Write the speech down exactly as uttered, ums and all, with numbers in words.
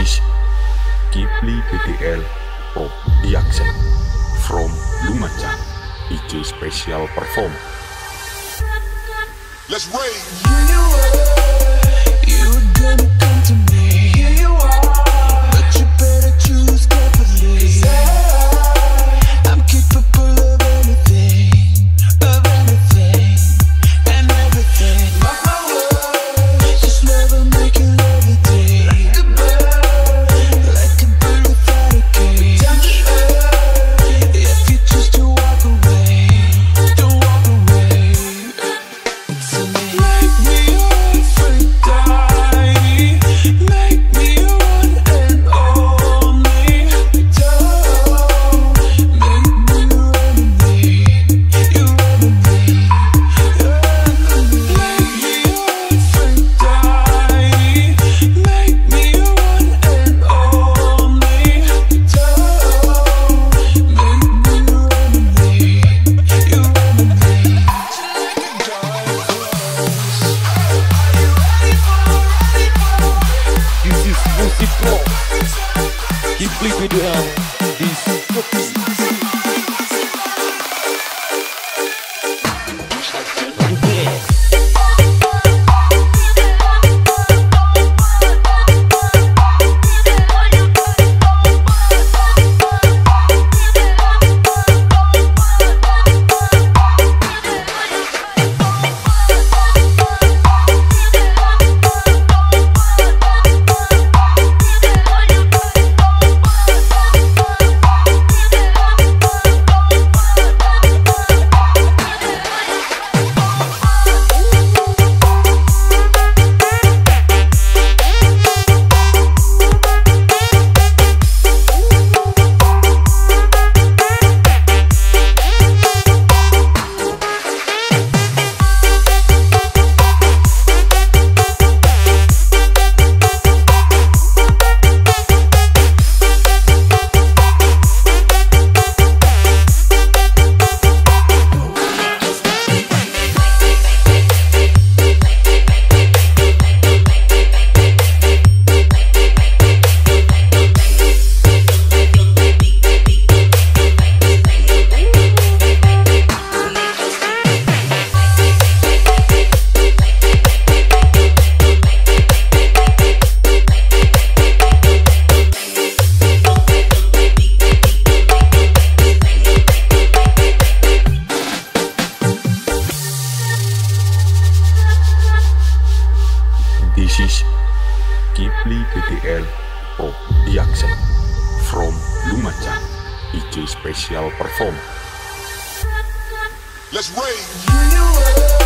is Kibli B T L Pro Reaction from Lumaca, D J Special Perform. Let's rave. You didn't come to me. Here you are. But you better choose carefully. I'm capable of anything, of anything, and everything. Mark my words, just never make it everything. Like a bird, like a bird without a cage. Down the earth, if you choose to walk away, don't walk away. So make me your first die. Make me your one and only. Don't make me your enemy. Your enemy. Your enemy. Make me your first die. Make me your one and only. Don't make me your enemy. Your enemy. This is music pro. Kibli B D L. This is cooking. This is Kibli B T L Pro Reaction from Lumaca, D J Special Perform. Let's rave.